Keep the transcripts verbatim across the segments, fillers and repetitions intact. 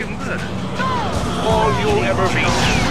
you murdered. All you'll ever be.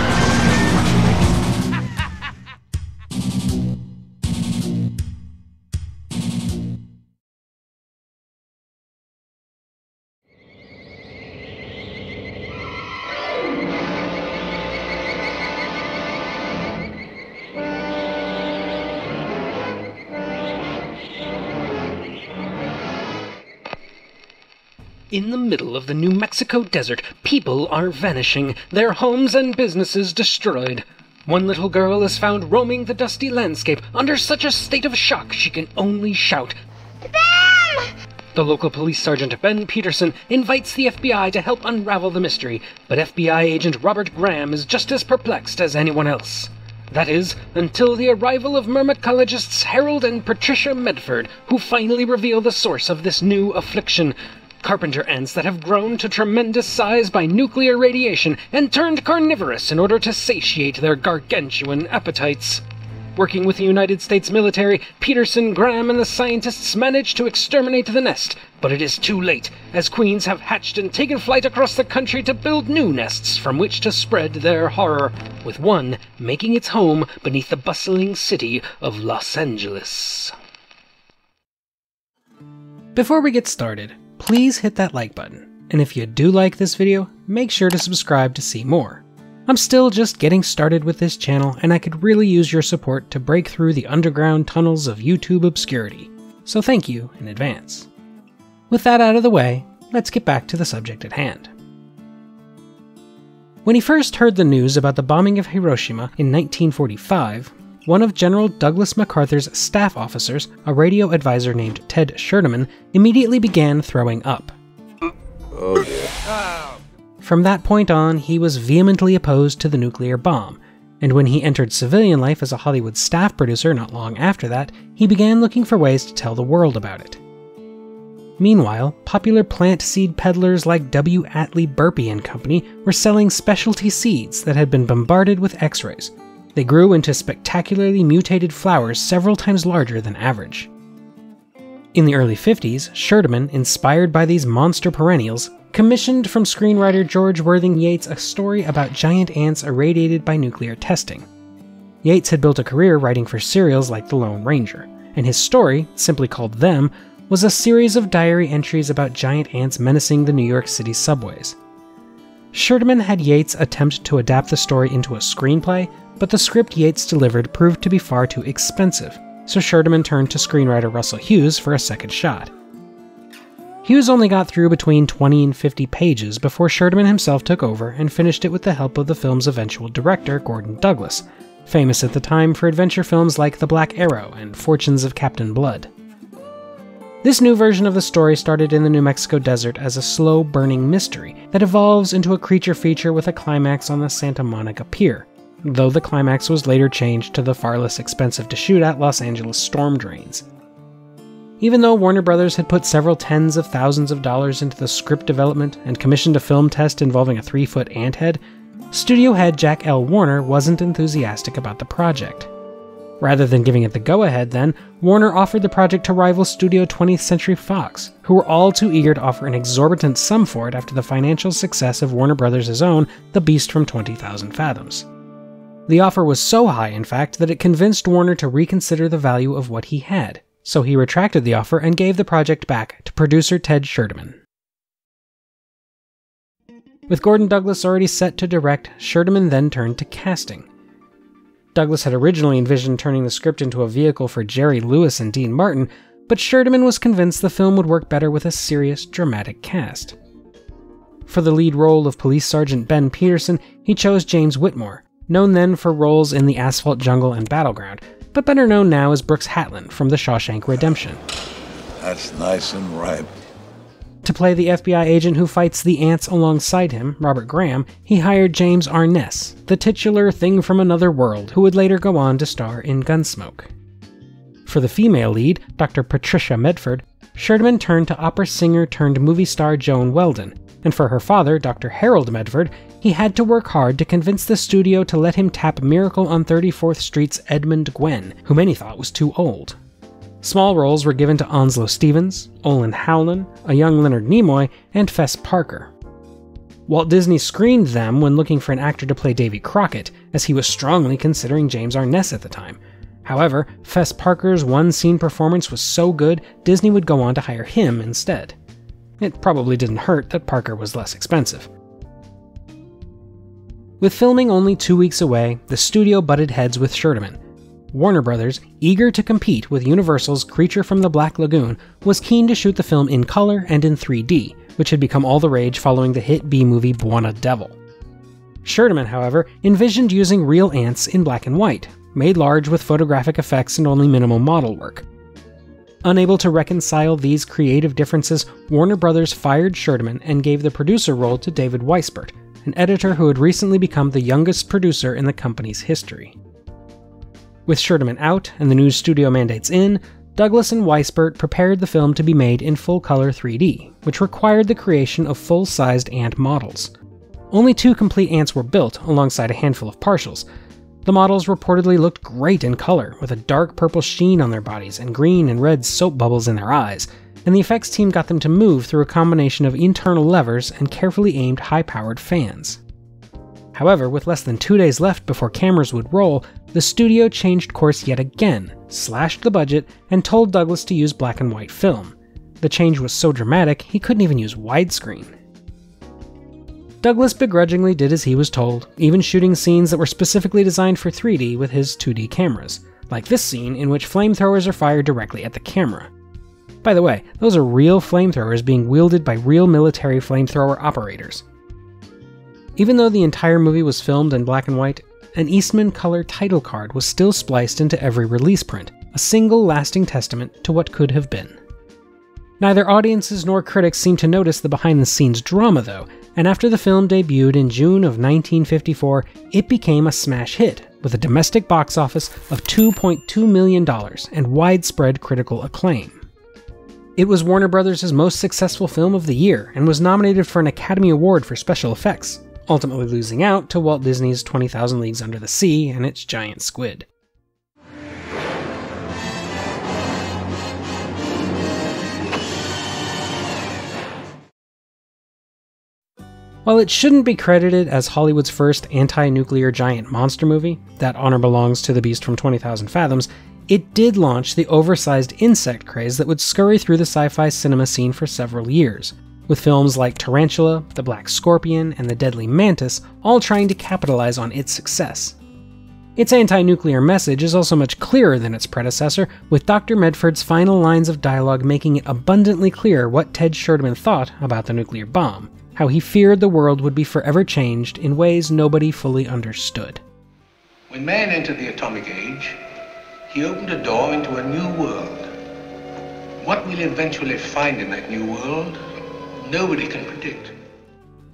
In the middle of the New Mexico desert, people are vanishing, their homes and businesses destroyed. One little girl is found roaming the dusty landscape under such a state of shock she can only shout, "Them!" The local police sergeant, Ben Peterson, invites the F B I to help unravel the mystery, but F B I agent Robert Graham is just as perplexed as anyone else. That is, until the arrival of myrmecologists Harold and Patricia Medford, who finally reveal the source of this new affliction. Carpenter ants that have grown to tremendous size by nuclear radiation and turned carnivorous in order to satiate their gargantuan appetites. Working with the United States military, Peterson, Graham, and the scientists manage to exterminate the nest, but it is too late, as queens have hatched and taken flight across the country to build new nests from which to spread their horror, with one making its home beneath the bustling city of Los Angeles. Before we get started, please hit that like button, and if you do like this video, make sure to subscribe to see more. I'm still just getting started with this channel, and I could really use your support to break through the underground tunnels of YouTube obscurity, so thank you in advance. With that out of the way, let's get back to the subject at hand. When he first heard the news about the bombing of Hiroshima in nineteen forty-five, one of General Douglas MacArthur's staff officers, a radio advisor named Ted Sherdeman, immediately began throwing up. Oh, yeah. From that point on, he was vehemently opposed to the nuclear bomb, and when he entered civilian life as a Hollywood staff producer not long after that, he began looking for ways to tell the world about it. Meanwhile, popular plant seed peddlers like W. Atlee Burpee and Company were selling specialty seeds that had been bombarded with X-rays. They grew into spectacularly mutated flowers several times larger than average. In the early fifties, Sherdeman, inspired by these monster perennials, commissioned from screenwriter George Worthing Yates a story about giant ants irradiated by nuclear testing. Yates had built a career writing for serials like The Lone Ranger, and his story, simply called Them, was a series of diary entries about giant ants menacing the New York City subways. Sherdeman had Yates attempt to adapt the story into a screenplay, but the script Yates delivered proved to be far too expensive, so Sherdeman turned to screenwriter Russell Hughes for a second shot. Hughes only got through between twenty and fifty pages before Sherdeman himself took over and finished it with the help of the film's eventual director, Gordon Douglas, famous at the time for adventure films like The Black Arrow and Fortunes of Captain Blood. This new version of the story started in the New Mexico desert as a slow-burning mystery that evolves into a creature feature with a climax on the Santa Monica Pier, though the climax was later changed to the far less expensive-to-shoot-at Los Angeles storm drains. Even though Warner Brothers had put several tens of thousands of dollars into the script development and commissioned a film test involving a three-foot ant head, studio head Jack L. Warner wasn't enthusiastic about the project. Rather than giving it the go-ahead then, Warner offered the project to rival studio twentieth century fox, who were all too eager to offer an exorbitant sum for it after the financial success of Warner Brothers' own The Beast from twenty thousand fathoms. The offer was so high, in fact, that it convinced Warner to reconsider the value of what he had, so he retracted the offer and gave the project back to producer Ted Sherdeman. With Gordon Douglas already set to direct, Sherdeman then turned to casting. Douglas had originally envisioned turning the script into a vehicle for Jerry Lewis and Dean Martin, but Sherdeman was convinced the film would work better with a serious, dramatic cast. For the lead role of Police Sergeant Ben Peterson, he chose James Whitmore, known then for roles in The Asphalt Jungle and Battleground, but better known now as Brooks Hatlen from The Shawshank Redemption. That's nice and ripe. To play the F B I agent who fights the ants alongside him, Robert Graham, he hired James Arness, the titular thing from another world, who would later go on to star in Gunsmoke. For the female lead, Doctor Patricia Medford, Sherdeman turned to opera singer-turned-movie star Joan Weldon, and for her father, Doctor Harold Medford, he had to work hard to convince the studio to let him tap Miracle on thirty-fourth street's Edmund Gwenn, who many thought was too old. Small roles were given to Onslow Stevens, Olin Howlin, a young Leonard Nimoy, and Fess Parker. Walt Disney screened them when looking for an actor to play Davy Crockett, as he was strongly considering James Arness at the time. However, Fess Parker's one-scene performance was so good, Disney would go on to hire him instead. It probably didn't hurt that Parker was less expensive. With filming only two weeks away, the studio butted heads with Sherdeman. Warner Brothers, eager to compete with Universal's Creature from the Black Lagoon, was keen to shoot the film in color and in three D, which had become all the rage following the hit B-movie Buona Devil. Sherdeman, however, envisioned using real ants in black and white, made large with photographic effects and only minimal model work. Unable to reconcile these creative differences, Warner Brothers fired Sherdeman and gave the producer role to David Weisbert, an editor who had recently become the youngest producer in the company's history. With Sherdeman out and the new studio mandates in, Douglas and Weisbert prepared the film to be made in full-color three D, which required the creation of full-sized ant models. Only two complete ants were built, alongside a handful of partials. The models reportedly looked great in color, with a dark purple sheen on their bodies and green and red soap bubbles in their eyes, and the effects team got them to move through a combination of internal levers and carefully aimed high-powered fans. However, with less than two days left before cameras would roll, the studio changed course yet again, slashed the budget, and told Douglas to use black and white film. The change was so dramatic, he couldn't even use widescreen. Douglas begrudgingly did as he was told, even shooting scenes that were specifically designed for three D with his two D cameras, like this scene in which flamethrowers are fired directly at the camera. By the way, those are real flamethrowers being wielded by real military flamethrower operators. Even though the entire movie was filmed in black and white, an Eastman color title card was still spliced into every release print, a single lasting testament to what could have been. Neither audiences nor critics seemed to notice the behind-the-scenes drama, though, and after the film debuted in June of nineteen fifty-four, it became a smash hit, with a domestic box office of two point two million dollars and widespread critical acclaim. It was Warner Brothers' most successful film of the year and was nominated for an Academy Award for special effects, ultimately losing out to Walt Disney's twenty thousand Leagues Under the Sea and its giant squid. While it shouldn't be credited as Hollywood's first anti-nuclear giant monster movie, that honor belongs to The Beast from twenty thousand Fathoms, it did launch the oversized insect craze that would scurry through the sci-fi cinema scene for several years, with films like Tarantula, The Black Scorpion, and The Deadly Mantis all trying to capitalize on its success. Its anti-nuclear message is also much clearer than its predecessor, with Doctor Medford's final lines of dialogue making it abundantly clear what Ted Sherdeman thought about the nuclear bomb, how he feared the world would be forever changed in ways nobody fully understood. When man entered the atomic age, he opened a door into a new world. What we'll eventually find in that new world, nobody can predict.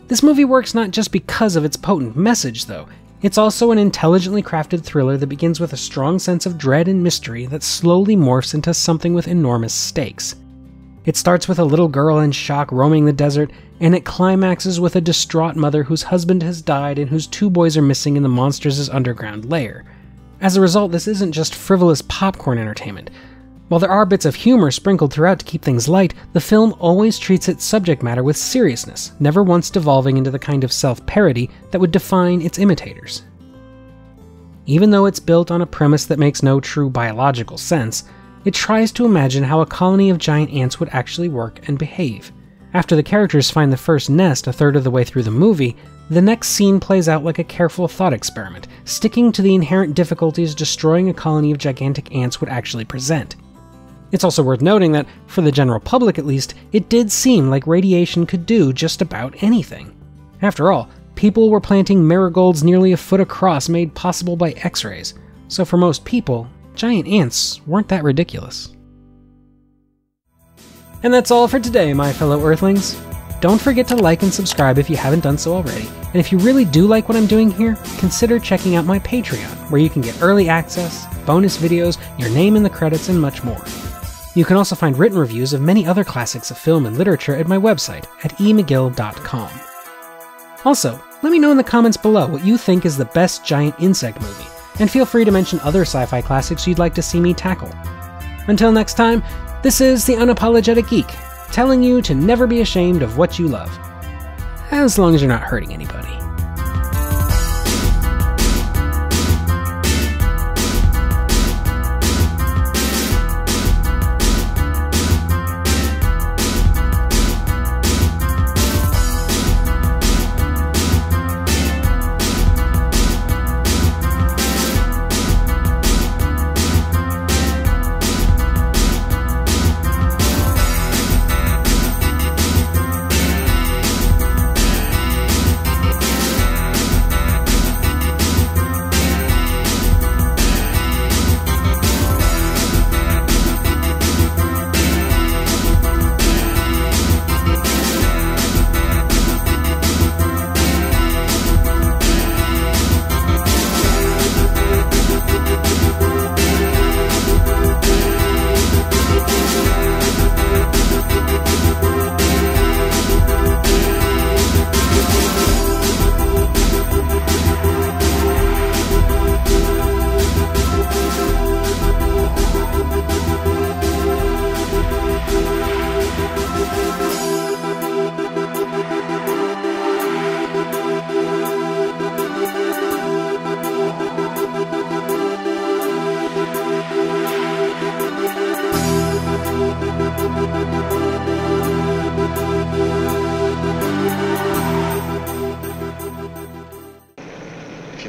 This movie works not just because of its potent message, though. It's also an intelligently crafted thriller that begins with a strong sense of dread and mystery that slowly morphs into something with enormous stakes. It starts with a little girl in shock roaming the desert, and it climaxes with a distraught mother whose husband has died and whose two boys are missing in the monsters' underground lair. As a result, this isn't just frivolous popcorn entertainment. While there are bits of humor sprinkled throughout to keep things light, the film always treats its subject matter with seriousness, never once devolving into the kind of self-parody that would define its imitators. Even though it's built on a premise that makes no true biological sense, it tries to imagine how a colony of giant ants would actually work and behave. After the characters find the first nest a third of the way through the movie, the next scene plays out like a careful thought experiment, sticking to the inherent difficulties destroying a colony of gigantic ants would actually present. It's also worth noting that, for the general public at least, it did seem like radiation could do just about anything. After all, people were planting marigolds nearly a foot across made possible by X-rays, so for most people, giant ants weren't that ridiculous. And that's all for today, my fellow Earthlings. Don't forget to like and subscribe if you haven't done so already, and if you really do like what I'm doing here, consider checking out my Patreon, where you can get early access, bonus videos, your name in the credits, and much more. You can also find written reviews of many other classics of film and literature at my website at e mcgill dot com. Also, let me know in the comments below what you think is the best giant insect movie, and feel free to mention other sci-fi classics you'd like to see me tackle. Until next time, this is The Unapologetic Geek, telling you to never be ashamed of what you love. as long as you're not hurting anybody.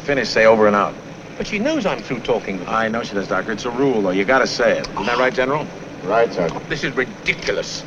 Finish, say over and out. But she knows I'm through talking with her. I know she does, Doctor. It's a rule, though. You gotta say it. Isn't that right, General? Right, Sergeant. This is ridiculous.